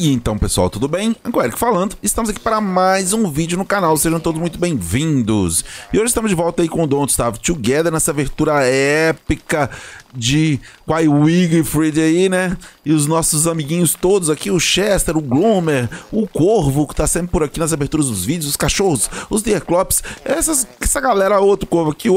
E então, pessoal, tudo bem? Uncle Erick falando. Estamos aqui para mais um vídeo no canal. Sejam todos muito bem-vindos. E hoje estamos de volta aí com o Don't Starve Together nessa aventura épica de Wigfrid aí, né? E os nossos amiguinhos todos aqui, o Chester, o Glommer, o Corvo, que tá sempre por aqui nas aberturas dos vídeos, os cachorros, os Deerclops, essa galera, outro corvo aqui,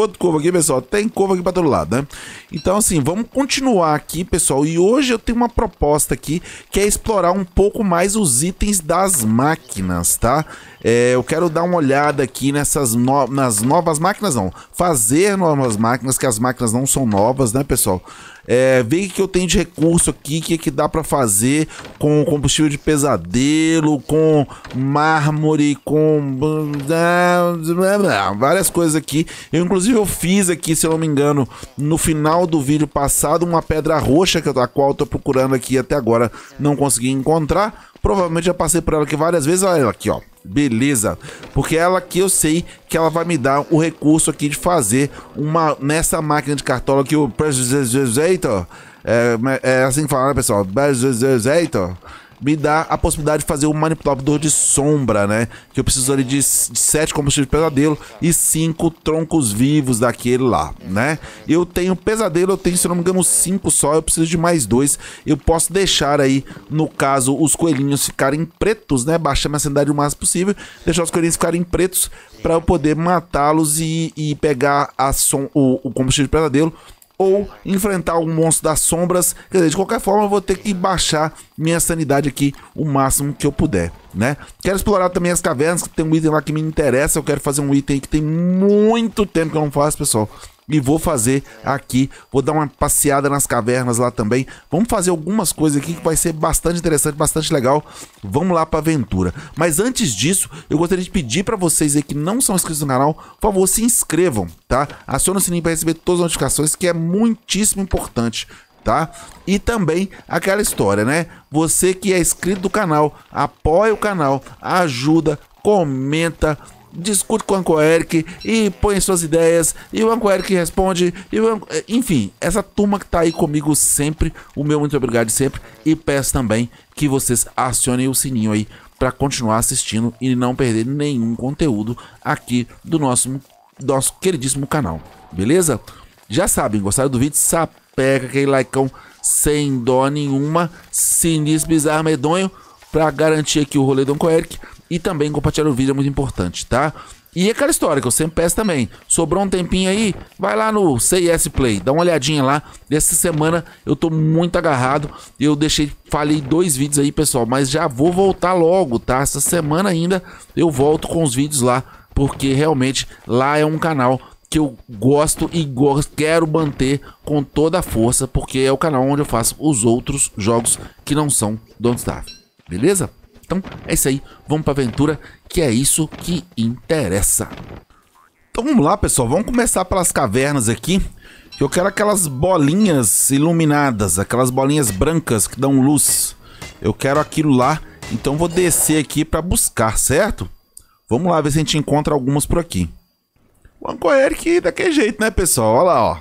pessoal, tem corvo aqui pra todo lado, né? Então, assim, vamos continuar aqui, pessoal, e hoje eu tenho uma proposta aqui, que é explorar um pouco mais os itens das máquinas, tá? Eu quero dar uma olhada aqui nas novas máquinas, não, fazer novas máquinas, que as máquinas não são novas, né, pessoal? Ver o que eu tenho de recurso aqui, o que dá pra fazer com combustível de pesadelo, com mármore, com várias coisas aqui. Inclusive eu fiz aqui, se eu não me engano, no final do vídeo passado, uma pedra roxa, a qual eu tô procurando aqui até agora, não consegui encontrar. Provavelmente já passei por ela aqui várias vezes. Olha ela aqui, ó. Beleza. Porque ela aqui eu sei que ela vai me dar o recurso aqui de fazer uma... Nessa máquina de cartola que o... É assim que fala, né, pessoal? Me dá a possibilidade de fazer um manipulador de sombra, né? Que eu preciso ali de 7 combustíveis de pesadelo e 5 troncos vivos daquele lá, né? Eu tenho pesadelo, eu tenho, se não me engano, 5 só, eu preciso de mais 2. Eu posso deixar aí, no caso, os coelhinhos ficarem pretos, né? Baixar minha sanidade o máximo possível, deixar os coelhinhos ficarem pretos para eu poder matá-los e pegar o combustível de pesadelo, ou enfrentar um monstro das sombras. Quer dizer, de qualquer forma eu vou ter que baixar minha sanidade aqui o máximo que eu puder, né? Quero explorar também as cavernas, que tem um item lá que me interessa. Eu quero fazer um item que tem muito tempo que eu não faço, pessoal, e vou fazer aqui. Vou dar uma passeada nas cavernas lá também. Vamos fazer algumas coisas aqui que vai ser bastante interessante, bastante legal. Vamos lá pra aventura. Mas antes disso, eu gostaria de pedir pra vocês aí que não são inscritos no canal, por favor, se inscrevam, tá? Aciona o sininho pra receber todas as notificações, que é muitíssimo importante, tá? E também aquela história, né? Você que é inscrito do canal, apoia o canal, ajuda, comenta, discute com o Uncle Erick e põe suas ideias, e o Uncle Erick responde, enfim, essa turma que tá aí comigo sempre, o meu muito obrigado sempre, e peço também que vocês acionem o sininho aí para continuar assistindo e não perder nenhum conteúdo aqui do nosso queridíssimo canal, beleza? Já sabem, gostaram do vídeo? Sapeca aquele likeão sem dó nenhuma, sinistro, bizarro, medonho, pra garantir aqui o rolê do Uncle Erick. E também compartilhar o vídeo é muito importante, tá? E aquela história que eu sempre peço também. Sobrou um tempinho aí? Vai lá no CIS Play, dá uma olhadinha lá. Essa semana eu tô muito agarrado. Eu falei 2 vídeos aí, pessoal, mas já vou voltar logo, tá? Essa semana ainda eu volto com os vídeos lá, porque realmente lá é um canal que eu gosto e quero manter com toda a força, porque é o canal onde eu faço os outros jogos que não são Don't Starve, beleza? Então é isso aí, vamos pra aventura, que é isso que interessa. Então vamos lá, pessoal, vamos começar pelas cavernas aqui, que eu quero aquelas bolinhas iluminadas, aquelas bolinhas brancas que dão luz. Eu quero aquilo lá, então vou descer aqui pra buscar, certo? Vamos lá ver se a gente encontra algumas por aqui. O Uncle Erick daquele jeito, né, pessoal? Olha lá, ó.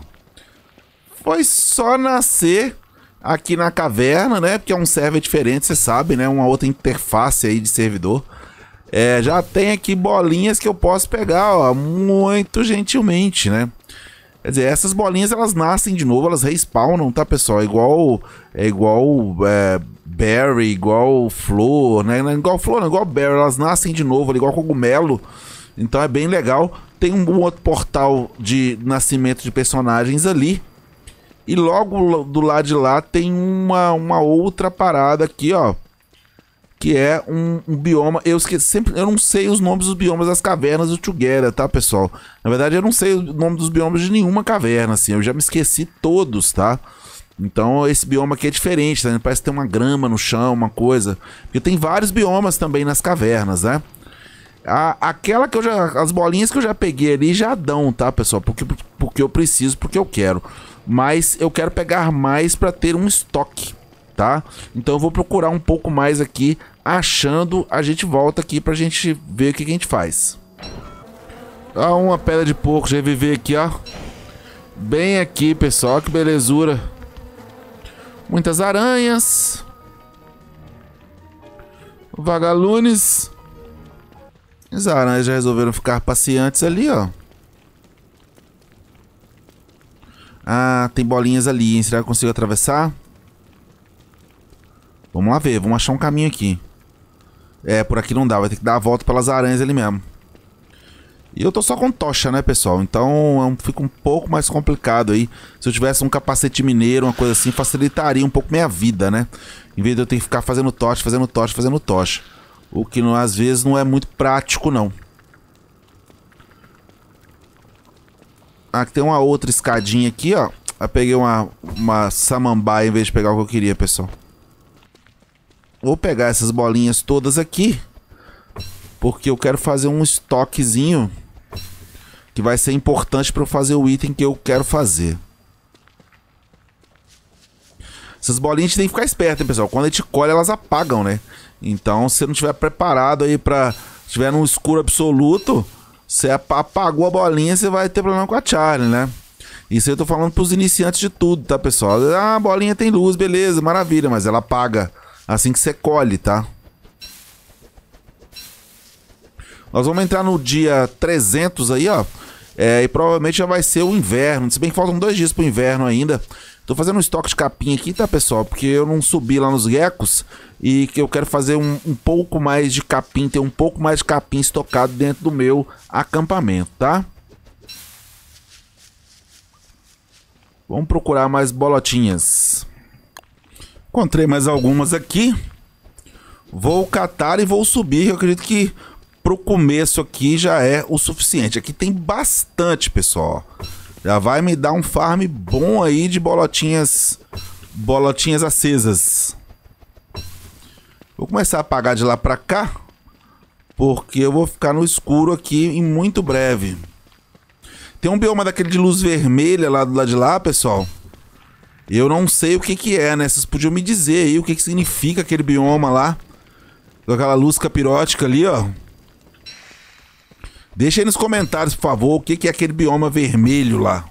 Foi só nascer aqui na caverna, né? Porque é um server diferente, você sabe, né? Uma outra interface aí de servidor. Já tem aqui bolinhas que eu posso pegar, ó, muito gentilmente, né? Quer dizer, essas bolinhas, elas nascem de novo, elas respawnam, tá, pessoal? É igual berry, igual flor, né? Não é igual flor, não, é igual berry. Elas nascem de novo, igual cogumelo. Então é bem legal. Tem um outro portal de nascimento de personagens ali. E logo do lado de lá tem uma outra parada aqui, ó, que é um bioma. Eu esqueci, eu não sei os nomes dos biomas das cavernas do Together, tá, pessoal? Na verdade, eu não sei o nome dos biomas de nenhuma caverna, assim. Eu já me esqueci todos, tá? Então, esse bioma aqui é diferente, tá? Parece que tem uma grama no chão, uma coisa. Porque tem vários biomas também nas cavernas, né? As bolinhas que eu já peguei ali já dão, tá, pessoal? Porque eu preciso, porque eu quero. Mas eu quero pegar mais para ter um estoque, tá? Então eu vou procurar um pouco mais aqui. Achando, a gente volta aqui pra gente ver o que a gente faz. Ó, uma pedra de porco, já reviver aqui, ó. Bem aqui, pessoal, ó, que belezura. Muitas aranhas. Vagalumes. As aranhas já resolveram ficar passeantes ali, ó. Ah, tem bolinhas ali, hein? Será que eu consigo atravessar? Vamos lá ver, vamos achar um caminho aqui. É, por aqui não dá, vai ter que dar a volta pelas aranhas ali mesmo. E eu tô só com tocha, né, pessoal? Então fica um pouco mais complicado aí. Se eu tivesse um capacete mineiro, uma coisa assim, facilitaria um pouco minha vida, né? Em vez de eu ter que ficar fazendo tocha, fazendo tocha, fazendo tocha. O que não, às vezes não é muito prático, não. Ah, tem uma outra escadinha aqui, ó. Eu peguei uma samambaia em vez de pegar o que eu queria, pessoal. Vou pegar essas bolinhas todas aqui, porque eu quero fazer um estoquezinho que vai ser importante para eu fazer o item que eu quero fazer. Essas bolinhas a gente tem que ficar esperto, hein, pessoal? Quando a gente colhe, elas apagam, né? Então, se você não estiver preparado aí para... Se estiver num escuro absoluto, você apagou a bolinha, você vai ter problema com a Charlie, né? Isso aí eu tô falando pros iniciantes de tudo, tá, pessoal? Ah, a bolinha tem luz, beleza, maravilha, mas ela apaga assim que você colhe, tá? Nós vamos entrar no dia 300 aí, ó. E provavelmente já vai ser o inverno. Se bem que faltam 2 dias pro inverno ainda. Tô fazendo um estoque de capim aqui, tá, pessoal? Porque eu não subi lá nos geckos. E que eu quero fazer um pouco mais de capim. Ter um pouco mais de capim estocado dentro do meu acampamento, tá? Vamos procurar mais bolotinhas. Encontrei mais algumas aqui. Vou catar e vou subir. Eu acredito que pro começo aqui já é o suficiente. Aqui tem bastante, pessoal. Já vai me dar um farm bom aí de bolotinhas. Bolotinhas acesas. Vou começar a apagar de lá pra cá, porque eu vou ficar no escuro aqui em muito breve. Tem um bioma daquele de luz vermelha lá do lado de lá, pessoal. Eu não sei o que que é, né? Vocês podiam me dizer aí o que que significa aquele bioma lá. Com aquela luz capirótica ali, ó. Deixa aí nos comentários, por favor, o que que é aquele bioma vermelho lá.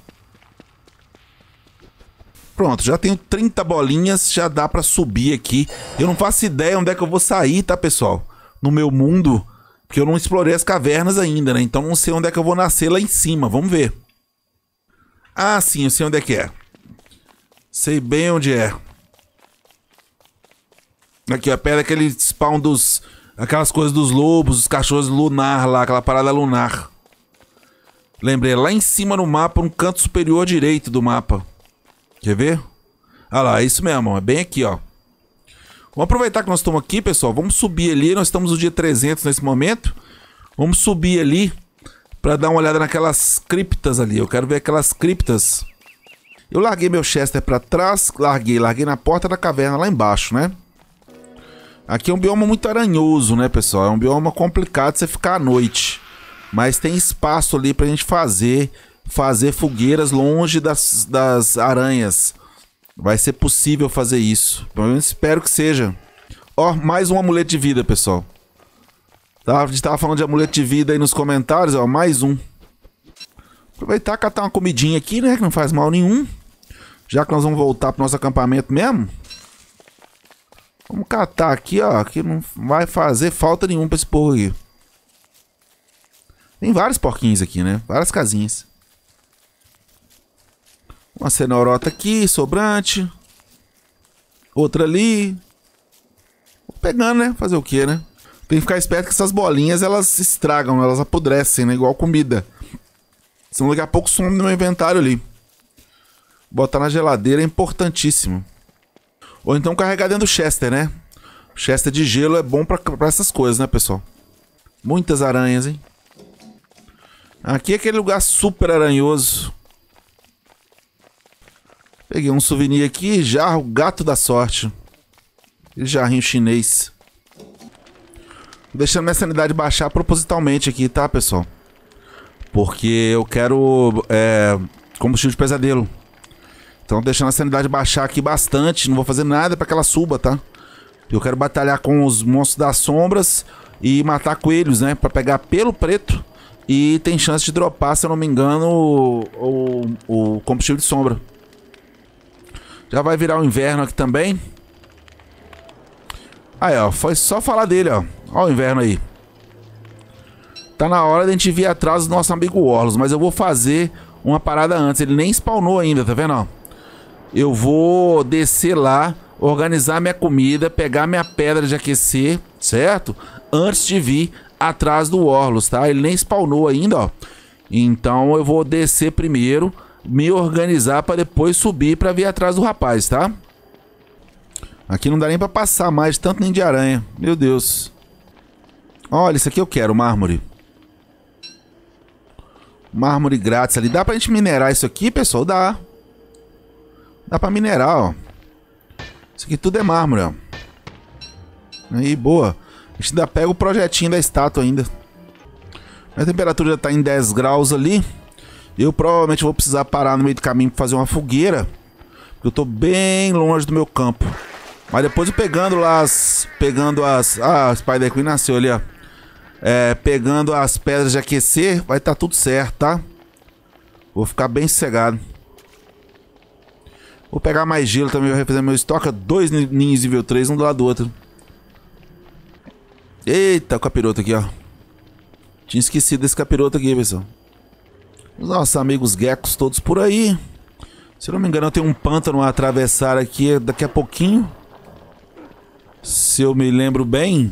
Pronto, já tenho 30 bolinhas, já dá pra subir aqui. Eu não faço ideia onde é que eu vou sair, tá, pessoal? No meu mundo, porque eu não explorei as cavernas ainda, né? Então não sei onde é que eu vou nascer lá em cima, vamos ver. Ah, sim, eu sei onde é que é. Sei bem onde é. Aqui, ó, perto aquele spawn dos... Aquelas coisas dos lobos, dos cachorros lunar lá, aquela parada lunar. Lembrei, lá em cima no mapa, no canto superior direito do mapa. Quer ver? Ah lá, é isso mesmo, é bem aqui, ó. Vamos aproveitar que nós estamos aqui, pessoal. Vamos subir ali, nós estamos no dia 300 nesse momento. Vamos subir ali pra dar uma olhada naquelas criptas ali. Eu quero ver aquelas criptas. Eu larguei meu Chester pra trás, larguei na porta da caverna lá embaixo, né? Aqui é um bioma muito aranhoso, né, pessoal? É um bioma complicado de você ficar à noite. Mas tem espaço ali pra gente fazer fogueiras longe das aranhas. Vai ser possível fazer isso. Eu espero que seja. Ó, mais um amuleto de vida, pessoal. A gente tava falando de amuleto de vida aí nos comentários, ó, mais um. Aproveitar e catar uma comidinha aqui, né, que não faz mal nenhum. Já que nós vamos voltar pro nosso acampamento mesmo. Vamos catar aqui, ó, que não vai fazer falta nenhum pra esse porco aqui. Tem vários porquinhos aqui, né? Várias casinhas. Uma cenourota aqui, sobrante. Outra ali. Vou pegando, né? Fazer o quê, né? Tem que ficar esperto que essas bolinhas, elas estragam, elas apodrecem, né? Igual comida. Senão daqui a pouco some do meu inventário ali. Botar na geladeira é importantíssimo. Ou então carregar dentro do Chester, né? Chester de gelo é bom pra essas coisas, né, pessoal? Muitas aranhas, hein? Aqui é aquele lugar super aranhoso. Peguei um souvenir aqui, jarro, gato da sorte. Aquele jarrinho chinês. Deixando minha sanidade baixar propositalmente aqui, tá, pessoal? Porque eu quero combustível de pesadelo. Então deixando a sanidade baixar aqui bastante. Não vou fazer nada pra que ela suba, tá? Eu quero batalhar com os monstros das sombras e matar coelhos, né? Pra pegar pelo preto. E tem chance de dropar, se eu não me engano, o combustível de sombra. Já vai virar o inverno aqui também. Aí, ó, foi só falar dele, ó. Ó o inverno aí. Tá na hora da gente vir atrás do nosso amigo Orlos, mas eu vou fazer uma parada antes. Ele nem spawnou ainda, tá vendo, ó? Eu vou descer lá, organizar minha comida, pegar minha pedra de aquecer, certo? Antes de vir atrás do Orlos, tá? Ele nem spawnou ainda, ó. Então eu vou descer primeiro, me organizar pra depois subir pra vir atrás do rapaz, tá? Aqui não dá nem pra passar mais, tanto nem de aranha. Meu Deus. Olha, isso aqui eu quero, mármore. Mármore grátis ali. Dá pra gente minerar isso aqui, pessoal? Dá. Dá pra minerar, ó. Isso aqui tudo é mármore, ó. Aí, boa. A gente ainda pega o projetinho da estátua ainda. A temperatura já tá em 10 graus ali. Eu provavelmente vou precisar parar no meio do caminho pra fazer uma fogueira. Porque eu tô bem longe do meu campo. Mas depois eu pegando lá as... Ah, a Spider Queen nasceu ali, ó. É, pegando as pedras de aquecer, vai estar tudo certo, tá? Vou ficar bem sossegado. Vou pegar mais gelo também, vou refazer meu estoque. 2 ninhos nível 3, um do lado do outro. Eita, o capiroto aqui, ó. Tinha esquecido desse capiroto aqui, pessoal. Os nossos amigos geckos todos por aí. Se eu não me engano, eu tenho um pântano a atravessar aqui daqui a pouquinho. Se eu me lembro bem.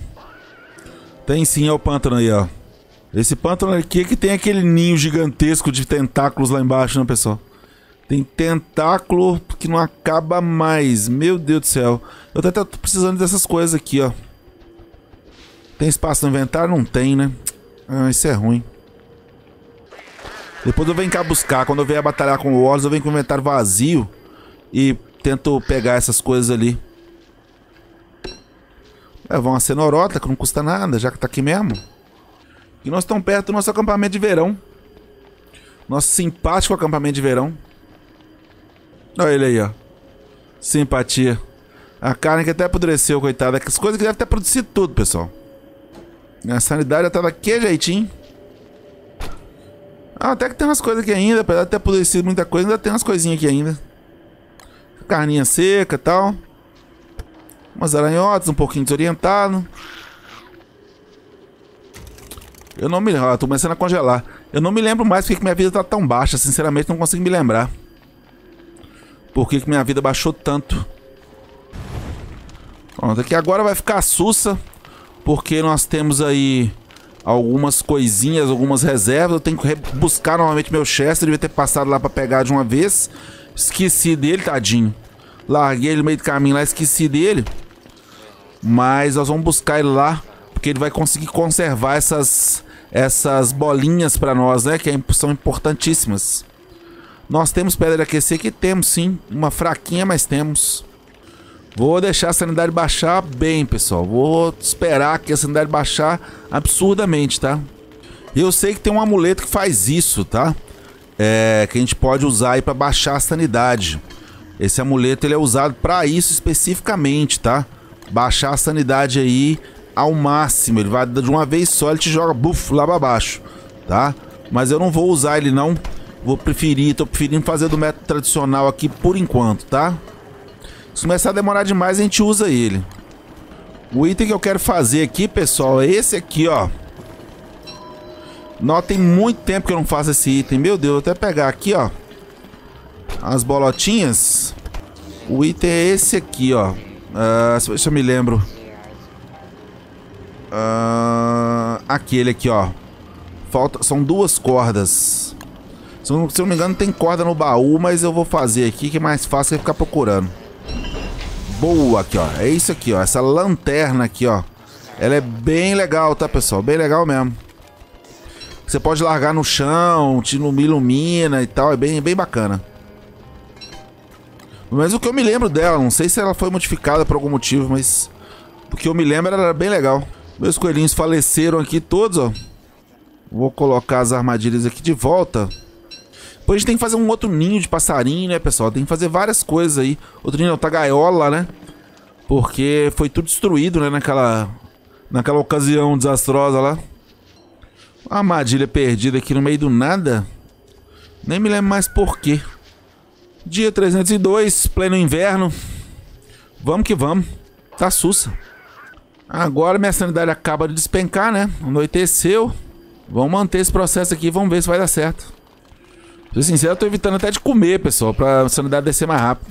Tem sim, é o pântano aí, ó. Esse pântano aqui é que tem aquele ninho gigantesco de tentáculos lá embaixo, né, pessoal? Tem tentáculo que não acaba mais. Meu Deus do céu. Eu até tô precisando dessas coisas aqui, ó. Tem espaço no inventário? Não tem, né? Ah, isso é ruim. Depois eu venho cá buscar. Quando eu vier batalhar com o Orlos, eu venho com o inventário vazio e tento pegar essas coisas ali. Levar uma cenorota que não custa nada, já que tá aqui mesmo. E nós estamos perto do nosso acampamento de verão. Nosso simpático acampamento de verão. Olha ele aí, ó. Simpatia. A carne que até apodreceu, coitada. As coisas que devem ter produzido tudo, pessoal. A sanidade já tá daquele jeitinho. Ah, até que tem umas coisas aqui ainda. Apesar de ter apodrecido muita coisa, ainda tem umas coisinhas aqui ainda. Carninha seca e tal. Umas aranhotas, um pouquinho desorientado. Eu não me lembro. Ah, tô começando a congelar. Eu não me lembro mais porque que minha vida tá tão baixa. Sinceramente, não consigo me lembrar. Por que que minha vida baixou tanto. Pronto, aqui agora vai ficar sussa. Porque nós temos aí algumas coisinhas, algumas reservas. Eu tenho que buscar novamente meu Chester. Devia ter passado lá pra pegar de uma vez. Esqueci dele, tadinho. Larguei ele no meio do caminho lá, esqueci dele. Mas nós vamos buscar ele lá, porque ele vai conseguir conservar essas bolinhas pra nós, né? Que são importantíssimas. Nós temos pedra de aquecer, que temos sim. Uma fraquinha, mas temos. Vou deixar a sanidade baixar bem, pessoal. Vou esperar que a sanidade baixar absurdamente, tá? Eu sei que tem um amuleto que faz isso, tá? É, que a gente pode usar aí pra baixar a sanidade. Esse amuleto ele é usado pra isso especificamente, tá? Baixar a sanidade aí ao máximo. Ele vai de uma vez só, ele te joga buf, lá pra baixo, tá? Mas eu não vou usar ele não. Vou preferir, tô preferindo fazer do método tradicional aqui por enquanto, tá? Se começar a demorar demais, a gente usa ele. O item que eu quero fazer aqui, pessoal, é esse aqui, ó. Nossa, tem muito tempo que eu não faço esse item. Meu Deus, vou até pegar aqui, ó. As bolotinhas. O item é esse aqui, ó. Deixa eu me lembro. Aquele aqui, ó. São duas cordas. Se eu não me engano, tem corda no baú, mas eu vou fazer aqui, que é mais fácil é ficar procurando. Boa, aqui, ó. É isso aqui, ó. Essa lanterna aqui, ó. Ela é bem legal, tá, pessoal? Bem legal mesmo. Você pode largar no chão, te ilumina e tal. É bem bacana. Mas o que eu me lembro dela, não sei se ela foi modificada por algum motivo, mas o que eu me lembro, ela era bem legal. Meus coelhinhos faleceram aqui todos, ó. Vou colocar as armadilhas aqui de volta. Depois a gente tem que fazer um outro ninho de passarinho, né, pessoal? Tem que fazer várias coisas aí. Outro ninho, outra gaiola, né? Porque foi tudo destruído, né, naquela ocasião desastrosa lá. Uma armadilha perdida aqui no meio do nada. Nem me lembro mais por quê. Dia 302, pleno inverno. Vamos que vamos. Tá sussa. Agora minha sanidade acaba de despencar, né? Anoiteceu. Vamos manter esse processo aqui, vamos ver se vai dar certo. Pra ser sincero, eu tô evitando até de comer, pessoal, pra sanidade descer mais rápido.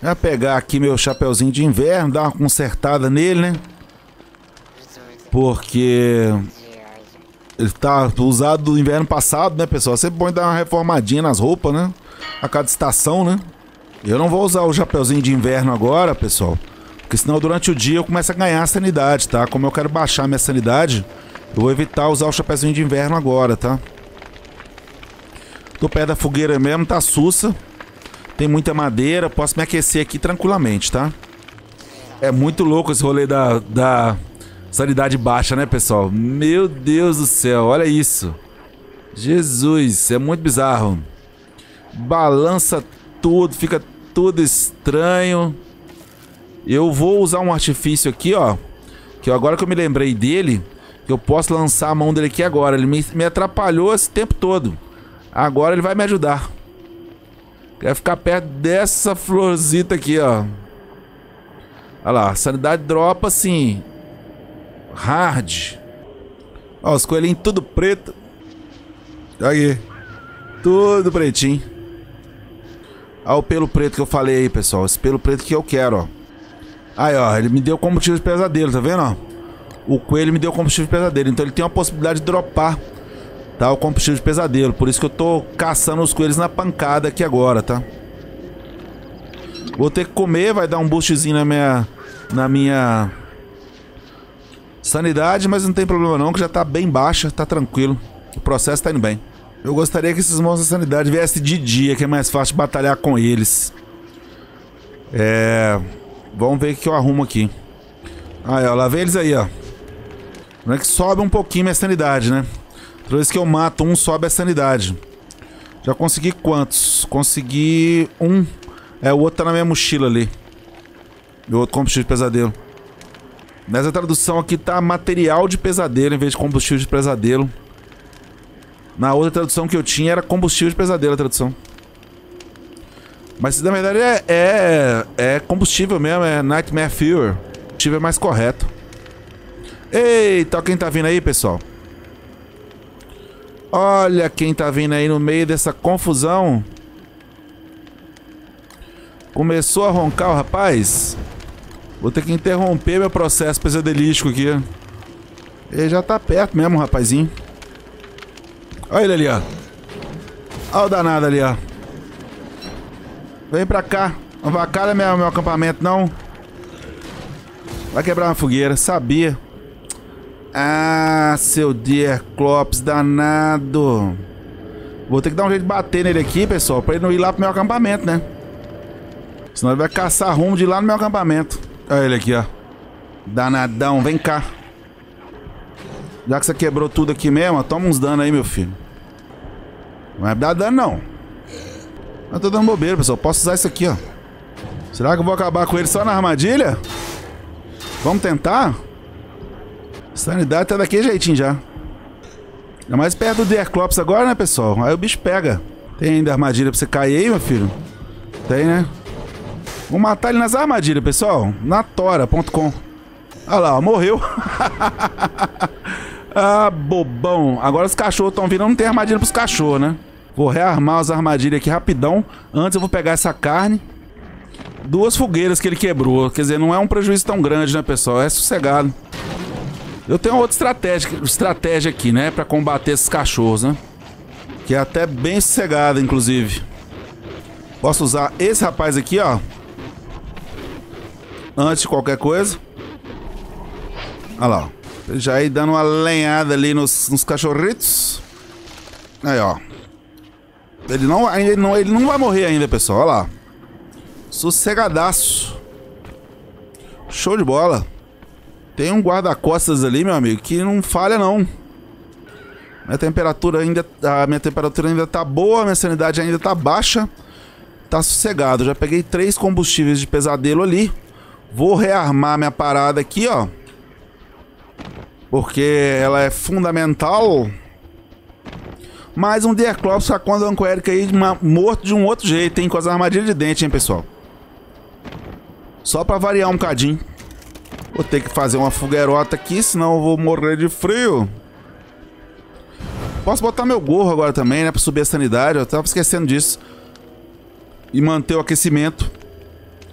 Vou pegar aqui meu chapeuzinho de inverno, dar uma consertada nele, né? Porque ele tá usado do inverno passado, né, pessoal? Sempre bom dar uma reformadinha nas roupas, né? A cada estação, né? Eu não vou usar o chapeuzinho de inverno agora, pessoal, porque senão durante o dia eu começo a ganhar sanidade, tá? Como eu quero baixar minha sanidade, eu vou evitar usar o chapeuzinho de inverno agora, tá? Tô perto da fogueira mesmo, tá sussa. Tem muita madeira, posso me aquecer aqui tranquilamente, tá? É muito louco esse rolê da sanidade baixa, né, pessoal? Meu Deus do céu, olha isso. Jesus, é muito bizarro. Balança tudo, fica tudo estranho. Eu vou usar um artifício aqui, ó, que agora que eu me lembrei dele, eu posso lançar a mão dele aqui agora. Ele me atrapalhou esse tempo todo. Agora ele vai me ajudar. Quero ficar perto dessa florzita aqui, ó. Olha lá, sanidade dropa, assim, hard. Ó, os coelhinhos tudo preto. Aqui. Tudo pretinho. Olha o pelo preto que eu falei aí, pessoal. Esse pelo preto que eu quero, ó. Aí, ó, ele me deu combustível de pesadelo, tá vendo, ó? O coelho me deu combustível de pesadelo. Então ele tem uma possibilidade de dropar, tá, o combustível de pesadelo. Por isso que eu tô caçando os coelhos na pancada aqui agora, tá? Vou ter que comer, vai dar um boostzinho na minha sanidade, mas não tem problema não, que já tá bem baixa, tá tranquilo. O processo tá indo bem. Eu gostaria que esses monstros da sanidade viessem de dia, que é mais fácil batalhar com eles. Vamos ver o que eu arrumo aqui. Aí, ó, lá vem eles aí, ó. Não é que sobe um pouquinho minha sanidade, né? Toda vez que eu mato um, sobe a sanidade. Já consegui quantos? Consegui um. O outro tá na minha mochila ali. Meu outro combustível de pesadelo. Nessa tradução aqui tá material de pesadelo em vez de combustível de pesadelo. Na outra tradução que eu tinha era combustível de pesadelo a tradução. Mas na verdade é combustível mesmo, é Nightmare Fuel. Combustível é mais correto. Eita, quem tá vindo aí, pessoal? Olha quem tá vindo aí no meio dessa confusão. Começou a roncar o rapaz. Vou ter que interromper meu processo pesadelístico aqui. Ele já tá perto mesmo, rapazinho. Olha ele ali, ó. Olha o danado ali, ó. Vem pra cá. Não avacalha meu acampamento, não. Vai quebrar uma fogueira, sabia. Ah, seu Deerclops danado. Vou ter que dar um jeito de bater nele aqui, pessoal, pra ele não ir lá pro meu acampamento, né? Senão ele vai caçar rumo de ir lá no meu acampamento. Olha ele aqui, ó. Danadão, vem cá. Já que você quebrou tudo aqui mesmo, ó, toma uns danos aí, meu filho. Não vai dar dano, não. Eu tô dando bobeira, pessoal. Posso usar isso aqui, ó. Será que eu vou acabar com ele só na armadilha? Vamos tentar? Sanidade tá daquele jeitinho já. É mais perto do Deerclops agora, né, pessoal? Aí o bicho pega. Tem ainda armadilha pra você cair aí, meu filho? Tem, né? Vou matar ele nas armadilhas, pessoal. Na tora.com. Olha lá, ó, morreu. Ah, bobão. Agora os cachorros estão vindo, não tem armadilha pros cachorros, né? Vou rearmar as armadilhas aqui rapidão. Antes eu vou pegar essa carne. Duas fogueiras que ele quebrou. Quer dizer, não é um prejuízo tão grande, né, pessoal? É sossegado. Eu tenho outra estratégia aqui, né? Pra combater esses cachorros, né? Que é até bem sossegada, inclusive. Posso usar esse rapaz aqui, ó. Antes de qualquer coisa. Olha lá, ó. Já ir dando uma lenhada ali nos cachorritos. Aí, ó. Ele não vai morrer ainda, pessoal. Olha lá. Sossegadaço. Show de bola. Tem um guarda-costas ali, meu amigo, que não falha, não. A minha temperatura ainda tá boa, minha sanidade ainda tá baixa. Tá sossegado. Já peguei 3 combustíveis de pesadelo ali. Vou rearmar minha parada aqui, ó. Porque ela é fundamental. Mais um Deerclops sacando o Uncle Erick aí morto de um outro jeito, hein? Com as armadilhas de dente, hein, pessoal? Só pra variar um bocadinho. Vou ter que fazer uma fogueirota aqui, senão eu vou morrer de frio. Posso botar meu gorro agora também, né? Pra subir a sanidade. Eu tava esquecendo disso. E manter o aquecimento.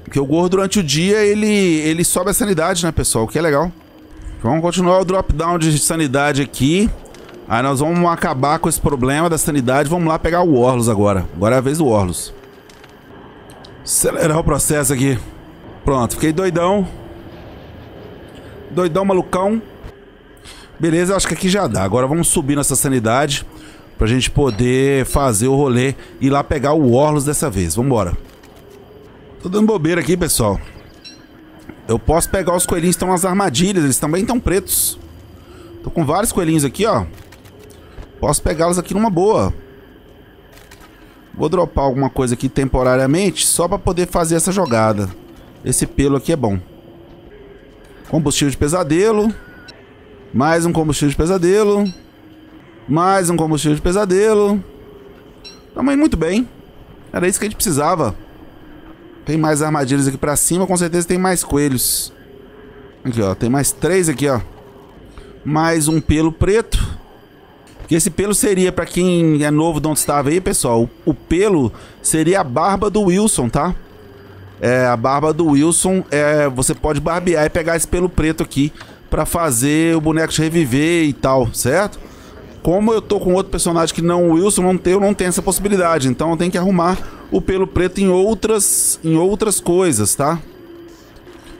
Porque o gorro durante o dia, ele sobe a sanidade, né, pessoal? O que é legal. Vamos continuar o drop-down de sanidade aqui. Aí nós vamos acabar com esse problema da sanidade. Vamos lá pegar o Orlos agora. Agora é a vez do Orlos. Acelerar o processo aqui. Pronto, fiquei doidão. Doidão, malucão. Beleza, acho que aqui já dá. Agora vamos subir nossa sanidade pra gente poder fazer o rolê e ir lá pegar o Orlos dessa vez. Vambora. Tô dando bobeira aqui, pessoal. Eu posso pegar os coelhinhos que estão nas armadilhas. Eles também estão pretos. Tô com vários coelhinhos aqui, ó. Posso pegá-los aqui numa boa. Vou dropar alguma coisa aqui temporariamente só pra poder fazer essa jogada. Esse pelo aqui é bom. Combustível de pesadelo. Mais um combustível de pesadelo. Mais um combustível de pesadelo. Tamo indo muito bem. Era isso que a gente precisava. Tem mais armadilhas aqui pra cima. Com certeza tem mais coelhos. Aqui, ó. Tem mais 3 aqui, ó. Mais um pelo preto. Que esse pelo seria, pra quem é novo, Don't Starve aí, pessoal. O pelo seria a barba do Wilson, tá? É, a barba do Wilson. É, você pode barbear e pegar esse pelo preto aqui pra fazer o boneco te reviver e tal, certo? Como eu tô com outro personagem que não o Wilson, eu não tenho essa possibilidade. Então eu tenho que arrumar o pelo preto em outras coisas, tá?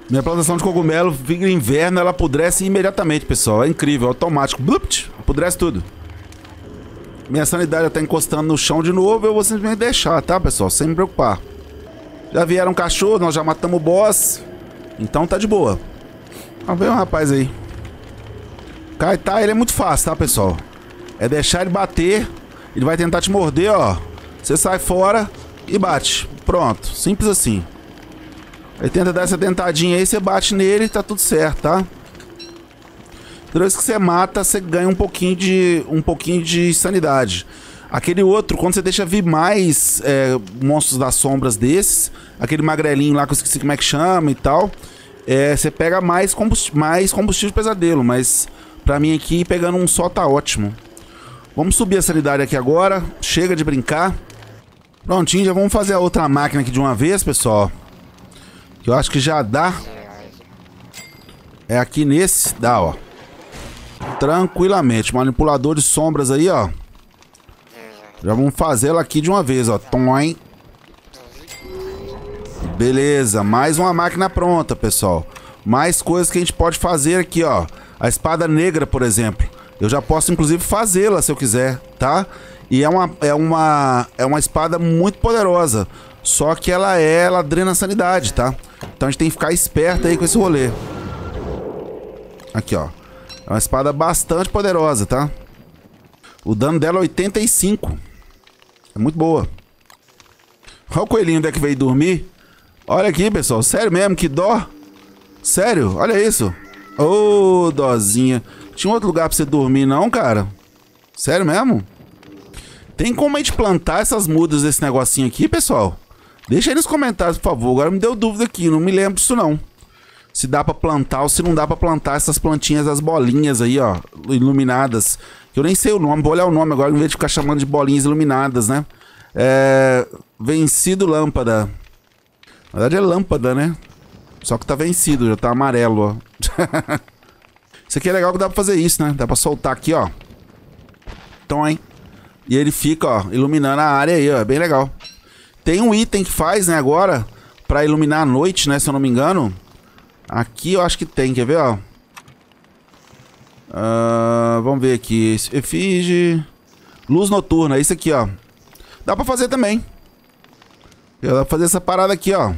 Minha plantação de cogumelo, no inverno, ela apodrece imediatamente, pessoal. É incrível, automático. Blupt, apodrece tudo. Minha sanidade já tá encostando no chão de novo. Eu vou simplesmente deixar, tá, pessoal? Sem me preocupar. Já vieram cachorro, nós já matamos o boss. Então tá de boa. Ah, vem um rapaz aí. Kaitai, ele é muito fácil, tá, pessoal? É deixar ele bater. Ele vai tentar te morder, ó. Você sai fora e bate. Pronto, simples assim. Ele tenta dar essa dentadinha aí, você bate nele e tá tudo certo, tá? Toda vez que você mata, você ganha um pouquinho de sanidade. Aquele outro, quando você deixa vir mais monstros das sombras desses, aquele magrelinho lá que eu esqueci como é que chama e tal, você pega mais combustível de pesadelo, mas pra mim aqui, pegando um só tá ótimo. Vamos subir a sanidade aqui agora, chega de brincar. Prontinho, já vamos fazer a outra máquina aqui de uma vez, pessoal. Que eu acho que já dá. É aqui nesse. Dá, ó. Tranquilamente. Manipulador de sombras aí, ó. Já vamos fazê-la aqui de uma vez, ó. Toim. Beleza. Mais uma máquina pronta, pessoal. Mais coisas que a gente pode fazer aqui, ó. A espada negra, por exemplo. Eu já posso, inclusive, fazê-la se eu quiser, tá? E é uma espada muito poderosa. Só que ela drena a sanidade, tá? Então a gente tem que ficar esperto aí com esse rolê. Aqui, ó. É uma espada bastante poderosa, tá? O dano dela é 85. É muito boa. Olha o coelhinho onde é que veio dormir. Olha aqui, pessoal. Sério mesmo, que dó. Sério, olha isso. Ô, oh, dozinha. Tinha outro lugar pra você dormir não, cara? Sério mesmo? Tem como a gente plantar essas mudas desse negocinho aqui, pessoal? Deixa aí nos comentários, por favor. Agora me deu dúvida aqui, não me lembro disso não. Se dá pra plantar ou se não dá pra plantar essas plantinhas, as bolinhas aí, ó, iluminadas. Eu nem sei o nome, vou olhar o nome agora, em vez de ficar chamando de bolinhas iluminadas, né? É... vencido lâmpada. Na verdade é lâmpada, né? Só que tá vencido, já tá amarelo, ó. Isso aqui é legal que dá pra fazer isso, né? Dá pra soltar aqui, ó. Então, hein? E ele fica, ó, iluminando a área aí, ó. É bem legal. Tem um item que faz, né, agora, pra iluminar a noite, né, se eu não me engano. Aqui eu acho que tem, quer ver, ó. Vamos ver aqui. Efígie. Luz noturna, isso aqui, ó. Dá pra fazer também. Dá pra fazer essa parada aqui, ó.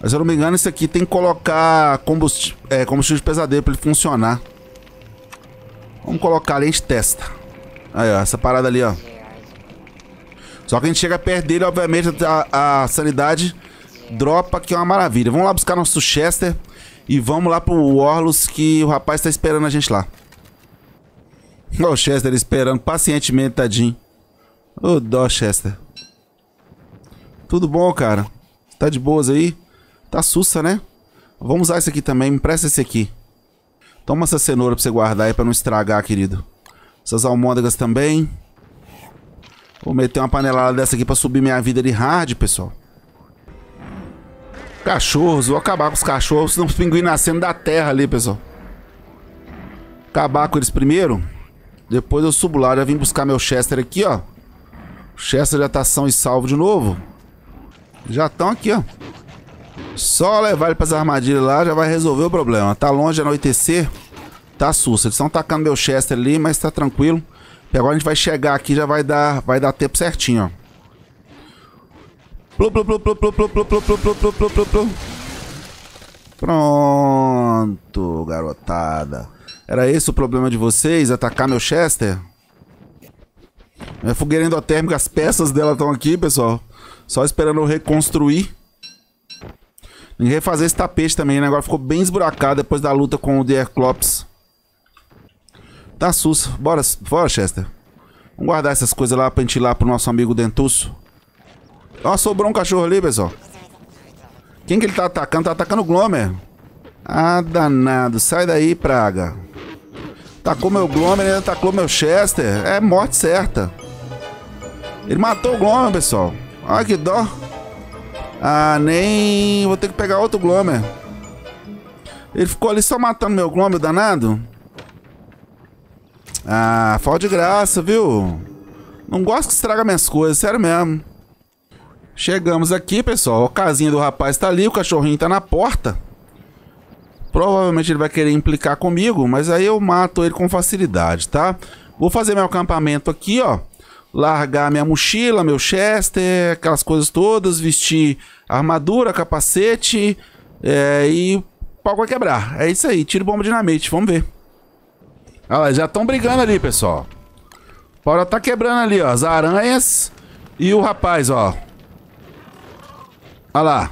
Mas se eu não me engano, isso aqui tem que colocar combustível de pesadelo pra ele funcionar. Vamos colocar ali, a gente testa. Aí, ó, essa parada ali, ó. Só que a gente chega perto dele, obviamente, a sanidade dropa, que é uma maravilha. Vamos lá buscar nosso Chester e vamos lá pro Orlos, que o rapaz tá esperando a gente lá. Ó, o Chester esperando pacientemente, tadinho. Ô, dó, Chester. Tudo bom, cara? Tá de boas aí? Tá sussa, né? Vamos usar esse aqui também, me empresta esse aqui. Toma essa cenoura pra você guardar aí, pra não estragar, querido. Essas almôndegas também. Vou meter uma panelada dessa aqui pra subir minha vida de hard, pessoal. Cachorros, vou acabar com os cachorros, senão os pinguins nascendo da terra ali, pessoal. Acabar com eles primeiro. Depois eu subo lá, já vim buscar meu Chester aqui, ó. O Chester já tá são e salvo de novo. Já estão aqui, ó. Só levar ele pras armadilhas lá já vai resolver o problema. Tá longe de anoitecer, tá susto. Eles estão atacando meu Chester ali, mas tá tranquilo. E agora a gente vai chegar aqui, já vai dar tempo certinho, ó. Pronto, garotada. Era esse o problema de vocês? Atacar meu Chester? Minha fogueira endotérmica, as peças dela estão aqui, pessoal. Só esperando eu reconstruir. Tem que refazer esse tapete também, né? Agora ficou bem esburacado depois da luta com o Deerclops. Tá susto. Bora, fora, Chester. Vamos guardar essas coisas lá pra gente ir lá pro nosso amigo Dentuço. Ó, sobrou um cachorro ali, pessoal. Quem que ele tá atacando? Tá atacando o Glommer. Ah, danado. Sai daí, praga. Atacou meu Glommer, ele atacou meu Chester. É morte certa. Ele matou o Glommer, pessoal. Olha que dó. Ah, nem... Vou ter que pegar outro Glommer. Ele ficou ali só matando meu Glommer, danado. Ah, falta de graça, viu? Não gosto que estraga minhas coisas, sério mesmo. Chegamos aqui, pessoal. A casinha do rapaz tá ali, o cachorrinho tá na porta. Provavelmente ele vai querer implicar comigo, mas aí eu mato ele com facilidade, tá? Vou fazer meu acampamento aqui, ó. Largar minha mochila, meu Chester, aquelas coisas todas. Vestir armadura, capacete e o pau vai quebrar. É isso aí, tiro bomba de dinamite, vamos ver. Olha lá, já estão brigando ali, pessoal. O pau já tá quebrando ali, ó. As aranhas e o rapaz, ó. Olha lá.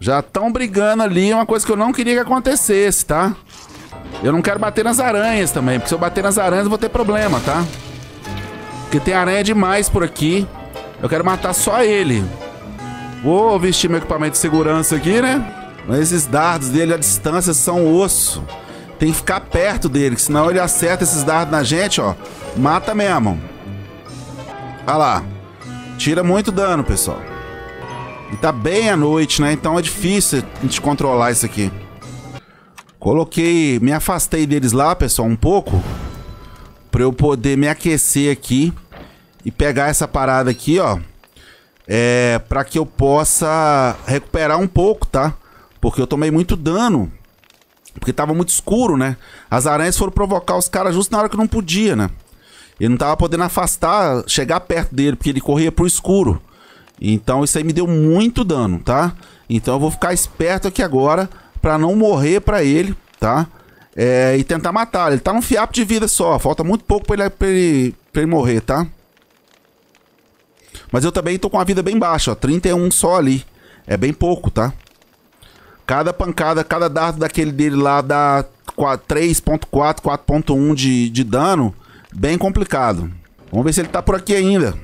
Já estão brigando ali. Uma coisa que eu não queria que acontecesse, tá? Eu não quero bater nas aranhas também. Porque se eu bater nas aranhas eu vou ter problema, tá? Porque tem aranha demais por aqui. Eu quero matar só ele. Vou vestir meu equipamento de segurança aqui, né? Mas esses dardos dele à distância são osso. Tem que ficar perto dele. Senão ele acerta esses dardos na gente, ó. Mata mesmo. Olha lá. Tira muito dano, pessoal. E tá bem à noite, né? Então é difícil a gente controlar isso aqui. Coloquei... Me afastei deles lá, pessoal, um pouco. Pra eu poder me aquecer aqui. E pegar essa parada aqui, ó. Pra que eu possa recuperar um pouco, tá? Porque eu tomei muito dano. Porque tava muito escuro, né? As aranhas foram provocar os caras justo na hora que não podia, né? Eu não tava podendo afastar, chegar perto dele, porque ele corria pro escuro. Então isso aí me deu muito dano, tá? Então eu vou ficar esperto aqui agora pra não morrer pra ele, tá? E tentar matar. Ele tá num fiapo de vida só. Falta muito pouco pra ele morrer, tá? Mas eu também tô com a vida bem baixa, ó. 31 só ali. É bem pouco, tá? Cada pancada, cada dardo daquele dele lá dá 3.4, 4.1 de dano. Bem complicado. Vamos ver se ele tá por aqui ainda.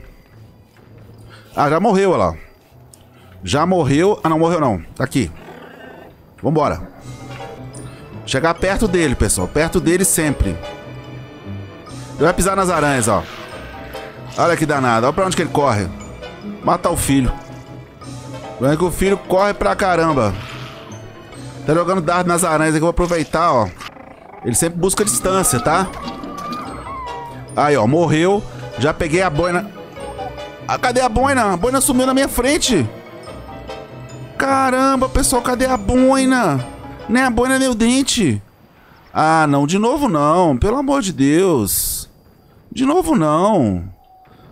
Ah, já morreu, olha lá. Já morreu. Ah, não morreu não. Tá aqui. Vambora. Chegar perto dele, pessoal. Perto dele sempre. Ele vai pisar nas aranhas, ó. Olha que danado. Olha pra onde que ele corre. Mata o filho. Olha que o filho corre pra caramba. Tá jogando dardo nas aranhas aqui. Eu vou aproveitar, ó. Ele sempre busca distância, tá? Aí, ó. Morreu. Já peguei a boina... Ah, cadê a boina? A boina sumiu na minha frente. Caramba, pessoal, cadê a boina? Nem a boina, nem o dente. Ah, não, de novo não. Pelo amor de Deus. De novo não.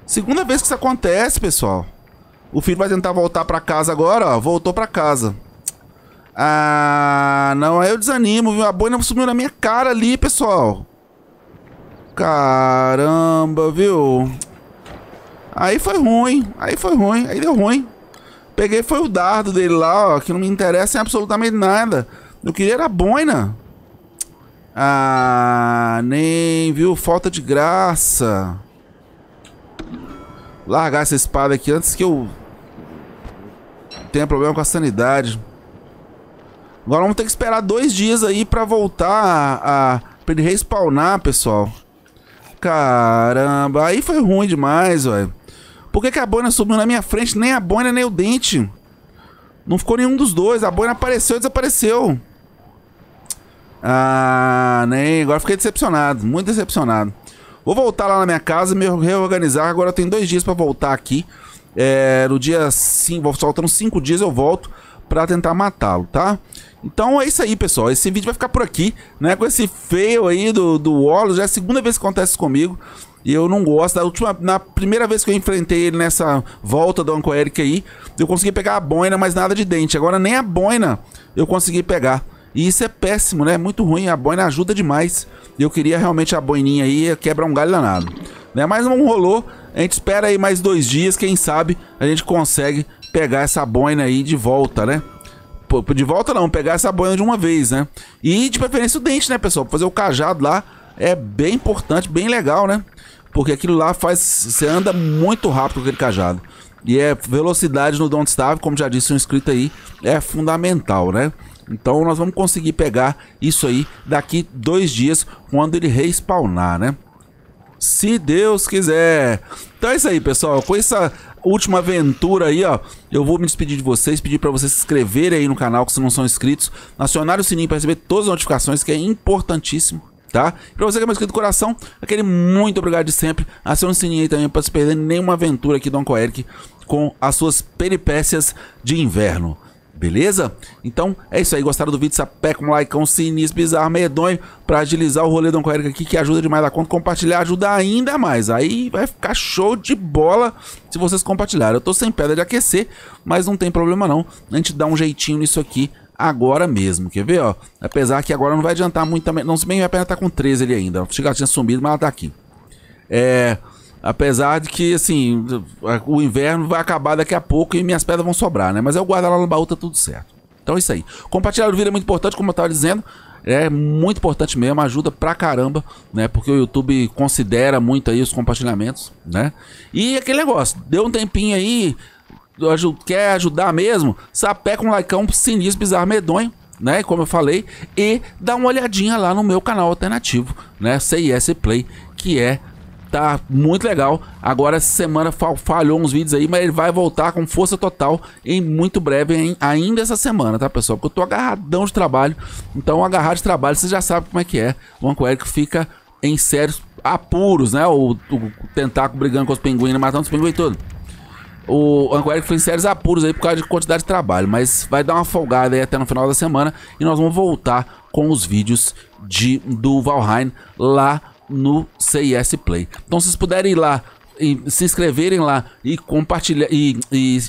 Segunda vez que isso acontece, pessoal. O filho vai tentar voltar pra casa agora, ó. Voltou pra casa. Ah, não, aí eu desanimo, viu? A boina sumiu na minha cara ali, pessoal. Caramba, viu? Aí foi ruim, aí foi ruim, aí deu ruim. Peguei foi o dardo dele lá, ó, que não me interessa em absolutamente nada. Eu queria era a boina. Ah, nem, viu? Falta de graça. Vou largar essa espada aqui antes que eu tenha problema com a sanidade. Agora vamos ter que esperar 2 dias aí pra voltar pra ele respawnar, pessoal. Caramba, aí foi ruim demais, velho. Por que que a boina subiu na minha frente? Nem a boina, nem o dente. Não ficou nenhum dos dois. A boina apareceu e desapareceu. Ah, nem. Agora fiquei decepcionado. Muito decepcionado. Vou voltar lá na minha casa, me reorganizar. Agora eu tenho 2 dias pra voltar aqui. No dia 5, vou soltando 5 dias, eu volto pra tentar matá-lo, tá? Então é isso aí, pessoal. Esse vídeo vai ficar por aqui, né? Com esse fail aí do Orlos. Já é a 2ª vez que acontece comigo. E eu não gosto. Na primeira vez que eu enfrentei ele nessa volta do Uncle Erick aí, eu consegui pegar a boina, mas nada de dente. Agora nem a boina eu consegui pegar. E isso é péssimo, né? Muito ruim. A boina ajuda demais. Eu queria realmente a boininha aí, quebrar um galho danado, né? Mas não rolou. A gente espera aí mais 2 dias. Quem sabe a gente consegue pegar essa boina aí de volta, né? De volta não, pegar essa boina de uma vez, né? E de preferência o dente, né, pessoal? Fazer o cajado lá é bem importante, bem legal, né? Porque aquilo lá faz... Você anda muito rápido com aquele cajado. E é velocidade no Don't Starve, como já disse um inscrito aí, é fundamental, né? Então nós vamos conseguir pegar isso aí daqui 2 dias, quando ele respawnar, né? Se Deus quiser. Então é isso aí, pessoal. Com essa última aventura aí, ó, eu vou me despedir de vocês, pedir pra vocês se inscreverem aí no canal, que se não são inscritos, acionar o sininho pra receber todas as notificações, que é importantíssimo, tá? E pra você que é mais inscrito do coração, aquele muito obrigado de sempre. Aciona o sininho aí também pra não se perder nenhuma aventura aqui do Uncle Erick com as suas peripécias de inverno. Beleza? Então é isso aí. Gostaram do vídeo? Sapeca um like, um sinistro, bizarro, medonho, pra agilizar o rolê do Uncle Erick aqui, que ajuda demais a conta. Compartilhar ajuda ainda mais. Aí vai ficar show de bola se vocês compartilharem. Eu tô sem pedra de aquecer, mas não tem problema não. A gente dá um jeitinho nisso aqui agora mesmo. Quer ver, ó? Apesar que agora não vai adiantar muito também. Não, se bem que minha perna tá com 13 ali ainda. Chega, tinha sumido, mas ela tá aqui. Apesar de que, assim, o inverno vai acabar daqui a pouco e minhas pedras vão sobrar, né? Mas eu guardo lá no baú, tá tudo certo. Então é isso aí. Compartilhar o vídeo é muito importante, como eu tava dizendo. É muito importante mesmo, ajuda pra caramba, né? Porque o YouTube considera muito aí os compartilhamentos, né? E aquele negócio, deu um tempinho aí, quer ajudar mesmo? Sapeca um likeão sinistro, bizarro, medonho, né? Como eu falei. E dá uma olhadinha lá no meu canal alternativo, né? CIS Play, que tá muito legal. Agora essa semana falhou uns vídeos aí, mas ele vai voltar com força total em muito breve, ainda essa semana, tá, pessoal? Porque eu tô agarradão de trabalho. Então agarrado de trabalho, vocês já sabem como é que é. O Uncle Erick fica em sérios apuros, né? O tentáculo brigando com os pinguins, matando os pinguins e tudo. O Uncle Erick foi em sérios apuros aí por causa de quantidade de trabalho, mas vai dar uma folgada aí até no final da semana e nós vamos voltar com os vídeos do Valheim lá no CIS Play. Então se vocês puderem ir lá e se inscreverem lá e compartilhar e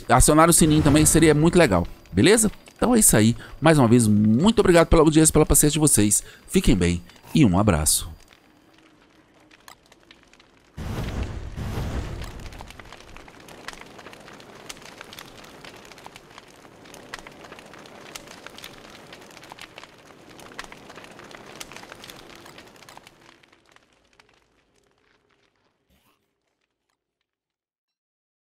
acionar o sininho também, seria muito legal. Beleza? Então é isso aí. Mais uma vez, muito obrigado pela audiência, pela paciência de vocês. Fiquem bem e um abraço.